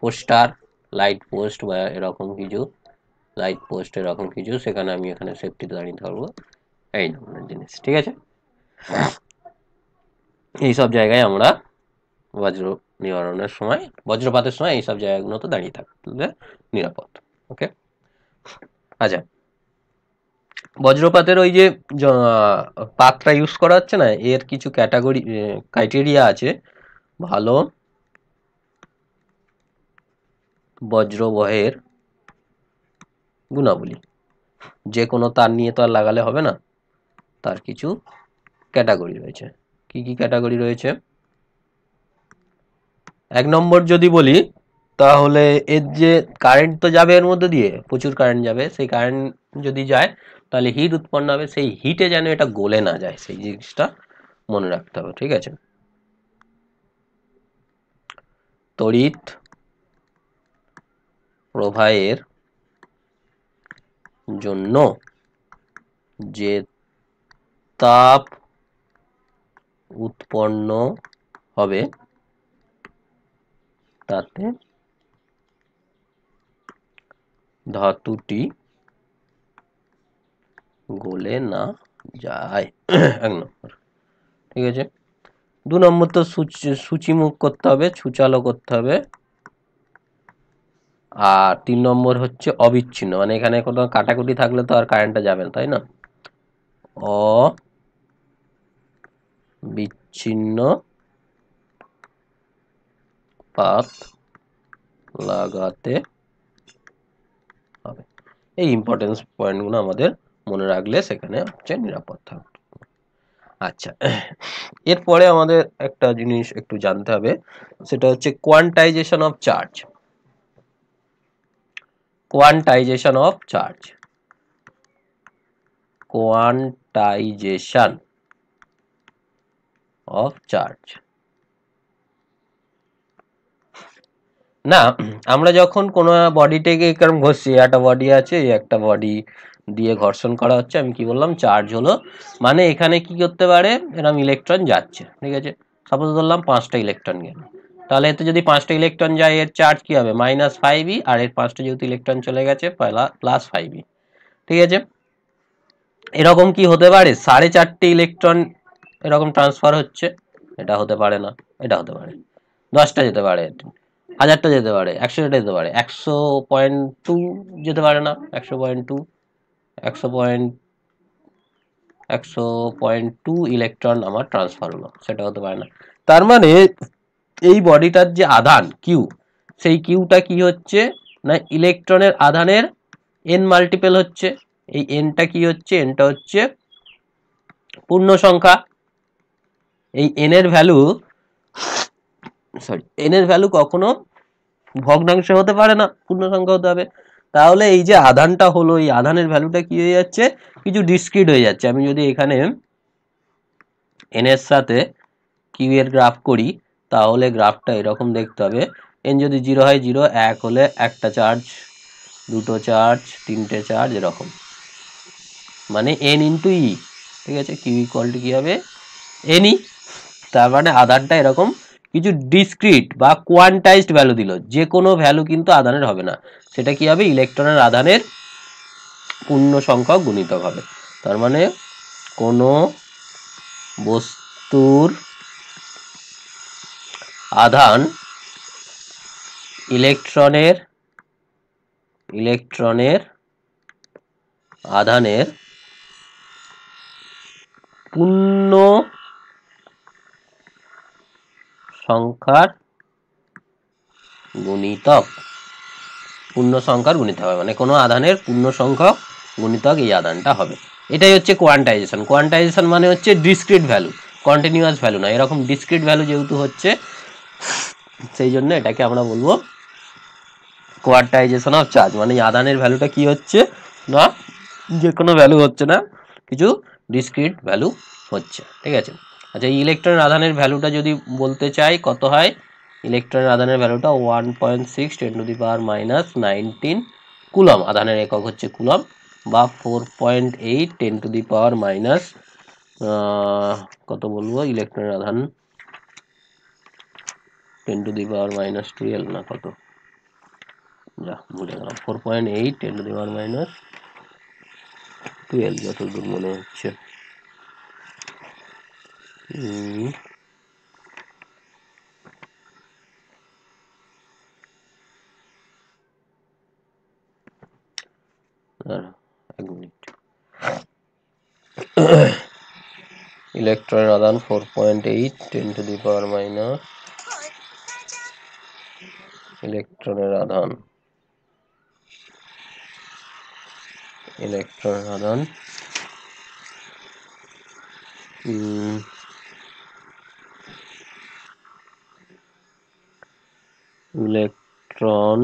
पोस्टार लाइट पोस्ट बा एरकम किछु लाइट पोस्ट एरकम किछु सेखाने आमी एखाने सेफ्टीते दाड़िये थाकबो এই ধরনের জিনিস। ঠিক আছে, এই সব জায়গায় আমরা বজ্র নিবারণের সময় বজ্রপাতের সময় এই সব জায়গাগুলোতে দাঁড়িয়ে থাকলে নিরাপদ। ওকে, আচ্ছা বজ্রপাতের ওই যে পাত্রা ইউজ করা হচ্ছে না, এর কিছু ক্যাটাগরি ক্রাইটেরিয়া আছে। ভালো বজ্রবহের গুণাবলী, যে কোনো তার নিয়ে তো আর লাগালে হবে না, তার কিছু ক্যাটাগরি রয়েছে। কি কি ক্যাটাগরি রয়েছে? এক নম্বর যদি বলি তাহলে এর যে কারেন্ট তো যাবে এর মধ্যে দিয়ে, প্রচুর কারেন্ট যাবে, সেই কারেন্ট যদি যায় তাহলে হিট উৎপন্ন হবে, সেই হিটে যেন এটা গলে না যায়, সেই জিনিসটা মনে রাখতে হবে। ঠিক আছে, তড়িৎ প্রবাহের জন্য যে তাপ উৎপন্ন হবে তাতে ধাতুটি গলে না যায়, এক নম্বর। ঠিক আছে, দু নম্বর তো সূচিমুখ করতে হবে, সূচালো করতে হবে। আর তিন নম্বর হচ্ছে অবিচ্ছিন্ন, মানে এখানে কোনো কাটাকুটি থাকলে তো আর কারেন্টটা যাবে না, তাই না? অবিচ্ছিন্ন পাত লাগাতে হবে। এই ইম্পর্টেন্স পয়েন্টগুলো আমাদের মনে রাখলে সেখানে হচ্ছে নিরাপদ থাকবে। আচ্ছা, এরপরে আমাদের একটা জিনিস একটু জানতে হবে, সেটা হচ্ছে quantization of charge. Quantization of charge, quantization of charge না, আমরা যখন কোনো বডিটাকে এরকম ঘষি, একটা বডি আছে, একটা বডি দিয়ে ঘর্ষণ করা হচ্ছে, আমি কি বললাম চার্জ হলো, মানে এখানে কি করতে পারে এরকম ইলেকট্রন যাচ্ছে। ঠিক আছে, সাপোজ ধরলাম পাঁচটা ইলেকট্রন গেল, তাহলে এতে যদি পাঁচটা ইলেকট্রন যায় এর চার্জ কি হবে? মাইনাস ফাইভই, আর এর পাঁচটা যেহেতু ইলেকট্রন চলে গেছে প্লাস ফাইভই। ঠিক আছে, এরকম কি হতে পারে সাড়ে চারটে ইলেকট্রন এরকম ট্রান্সফার হচ্ছে? এটা হতে পারে না, এটা হতে পারে, দশটা যেতে পারে, হাজারটা যেতে পারে, একশোটা যেতে পারে, একশো পয়েন্ট টু যেতে পারে না, একশো পয়েন্ট টু একশো পয়েন্ট একশো পয়েন্ট টু ইলেকট্রন আমার ট্রান্সফার হলো, সেটা হতে পারে না। তার মানে এই বডিটার যে আধান কিউ, সেই কিউটা কি হচ্ছে না ইলেকট্রনের আধানের এন মাল্টিপেল হচ্ছে। এই এনটা কি হচ্ছে? এনটা হচ্ছে পূর্ণ সংখ্যা। এই এন এর ভ্যালু সরি এন এর ভ্যালু কখনো ভগ্নাংশে হতে পারে না, পূর্ণ সংখ্যা হতে হবে। তাহলে এই যে আধানটা হলো, এই আধানের ভ্যালুটা কি হয়ে যাচ্ছে? কিছু ডিসক্রিট হয়ে যাচ্ছে। আমি যদি এখানে এন এর সাথে কিউ এর গ্রাফ করি তাহলে গ্রাফটা এরকম দেখতে হবে। এন যদি জিরো হয় জিরো, এক হলে একটা চার্জ, দুটো চার্জ, তিনটে চার্জ, এরকম, মানে এন ইন্টু ই। ঠিক আছে, কিউ ইকুয়ালটি কী হবে? এনই। তার মানে আধানটা এরকম কিছু ডিসক্রিট বা কোয়ান্টাইজড ভ্যালু দিল, যে কোনো ভ্যালু কিন্তু আধানের হবে না, সেটা কি হবে? ইলেকট্রনের আধানের পূর্ণ সংখ্যা গুণিতক হবে। তার মানে কোনো বস্তুর আধান ইলেকট্রনের ইলেকট্রনের আধানের পূর্ণ সংখ্যার গুণিতক, পূর্ণ সংখ্যার গুণিতক হবে, মানে কোনো আধানের পূর্ণ সংখ্যক গুণিতক এই আধানটা হবে। এটাই হচ্ছে কোয়ান্টাইজেশন। কোয়ান্টাইজেশন মানে হচ্ছে ডিসক্রিট ভ্যালু, কন্টিনিউয়াস ভ্যালু না। এরকম ডিসক্রিট ভ্যালু যেহেতু হচ্ছে সেই জন্য এটাকে আমরা বলবো কোয়ান্টাইজেশন অফ চার্জ, মানে আধানের ভ্যালুটা কি হচ্ছে না যে কোনো ভ্যালু হচ্ছে না, কিছু ডিসক্রিট ভ্যালু হচ্ছে। ঠিক আছে, আচ্ছা এই ইলেকট্রনের আধানের ভ্যালুটা যদি বলতে চাই কত হয়? ইলেকট্রনের আধানের ভ্যালুটা one point six ten to the power minus nineteen coulomb, আধানের একক হচ্ছে কুলম। বা four point eight ten to the power minus কত বলবো ইলেকট্রনের আধান ten to the power minus twelve না কত যা ভুলে গেলাম four point eight ten to the power minus twelve যতদূর মনে হচ্ছে इलेक्ट्रॉन आदान four point eight ten to the power minus electron आदान इलेक्ट्रॉन आदान electron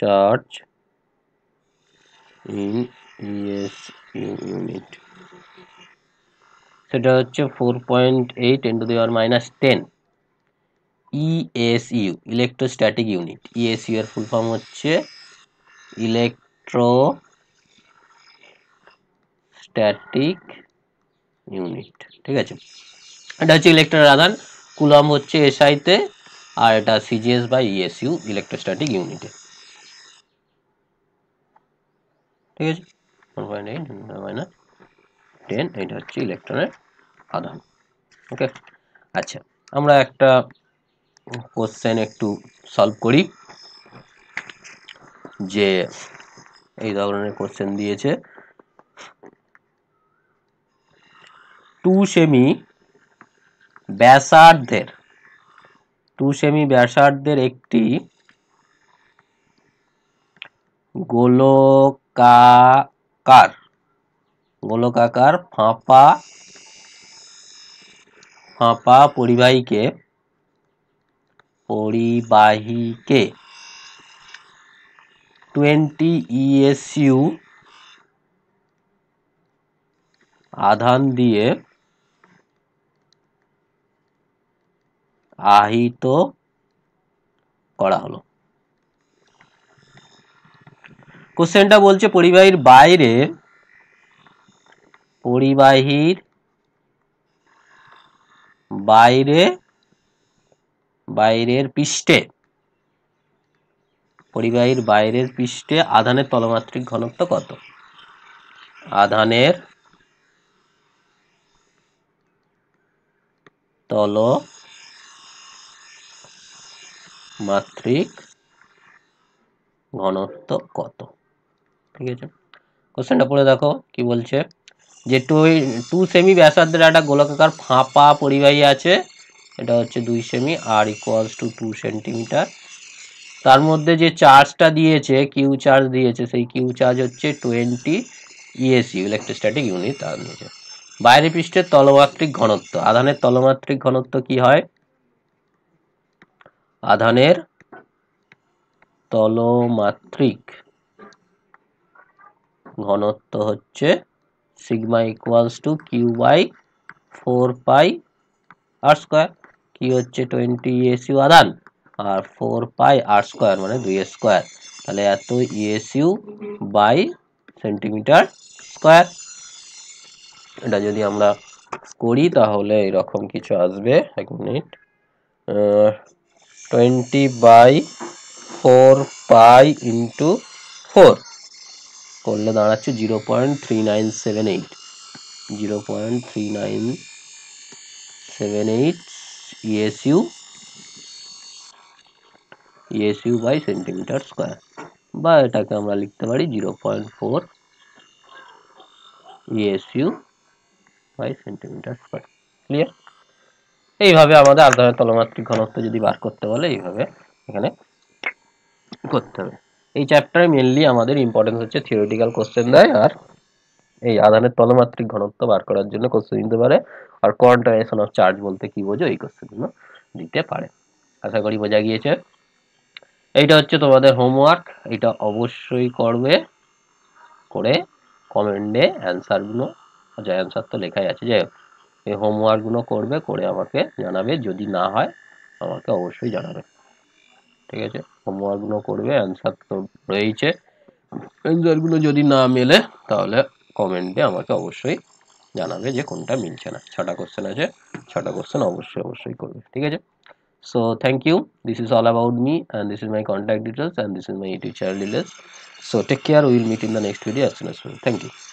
charge in E S U unit সেটা হচ্ছে four point eight into the power minus ten E S U electrostatic unit E S U এর full form হচ্ছে electrostatic unit ঠিক আছে এটা হচ্ছে ইলেকট্রন আধান কুলম্ব হচ্ছে S I তে আর এটা C G S by E S U electrostatic unit ठीक है one point eight minus ten eight हे इलेक्ट्रॉन आधान ओके अच्छा हमें एक क्वेश्चन एकटू सल्व करी जे क्वेश्चन दिए टू सेमी व्यासार्धेर टू सेमी व्यासार्धेर एकटी गोलक गोलाकार गोलाकार फाँपा फाँपा परिवाही के परिवाही के ट्वेंटी E S U आधान दिए আহিত तो करा हलो কোশ্চেনটা বলছে পরিবাহীর বাইরে পরিবাহীর বাইরে বাইরের পৃষ্ঠে পরিবাহীর বাইরের পৃষ্ঠে আধানের তলমাত্রিক ঘনত্ব কত আধানের তলমাত্রিক ঘনত্ব কত ठीक है क्वेश्चन पढ़े देखो कि बोलचे जे टू सेमी व्यासार्धेर एक गोलाकार फाँपा परिवाही आछे एटा होच्छे दो सेमी r equals to two centimetre तार मध्य जे चार्जटा दिएछे किउ चार्ज दिएछे सेई किउ चार्ज होच्छे twenty E S U electrostatic unit तार नीचे बाहरी पृष्ठे तलमात्रिक घनत्व आधानेर तलमात्रिक घनत्व कि हय आधानेर तलमात्रिक घनत्व হচ্ছে sigma equals to q by four pi r square কি হচ্ছে টোয়েন্টি E S U আধান আর ফোর পাই আর স্কয়ার মানে टू স্কয়ার তাহলে এত E S U by centimetre square এটা যদি আমরা করি তাহলে এরকম কিছু আসবে এক minute twenty by four pi into four করলে দাঁড়াচ্ছে zero point three nine seven eight zero point three nine seven eight E S U E S U by centimetre square বা এটাকে আমরা লিখতে পারি zero point four E S U by centimetre square clear এইভাবে আমাদের আধানের তলমাত্রিক ঘনত্ব যদি বার করতে বলে এইভাবে এখানে করতে হবে এই চ্যাপ্টারে মেইনলি আমাদের ইম্পর্টেন্স হচ্ছে থিওরিটিক্যাল কোশ্চেন দেয় আর এই আধানের তলমাত্রিক ঘনত্ব বার করার জন্য কোশ্চেন দিতে পারে আর কোয়ান্টিফিকেশন অফ চার্জ বলতে কি বোঝো এই কোশ্চেনগুলো দিতে পারে আশা করি বোঝা গিয়েছে এইটা হচ্ছে তোমাদের হোমওয়ার্ক এটা অবশ্যই করবে করে কমেন্টে অ্যানসারগুলো যা অ্যানসার তো লেখাই আছে যাই হোক এই হোমওয়ার্কগুলো করবে করে আমাকে জানাবে যদি না হয় আমাকে অবশ্যই জানাবে ठीक है होमवर्क नो करबे आंसर तो रही है एंजरगुलो जदि ना मेले ताहले कमेंटे आमाके अवश्यई জানাবে যে কোনটা মিলছে না। ছটা क्वेश्चन আছে, ছটা क्वेश्चन অবশ্যই অবশ্যই করবে, ঠিক আছে। So thank you, this is all about me and this is my contact details and this is my YouTube channel details. So take care, will meet in the next video as soon as possible. Thank you.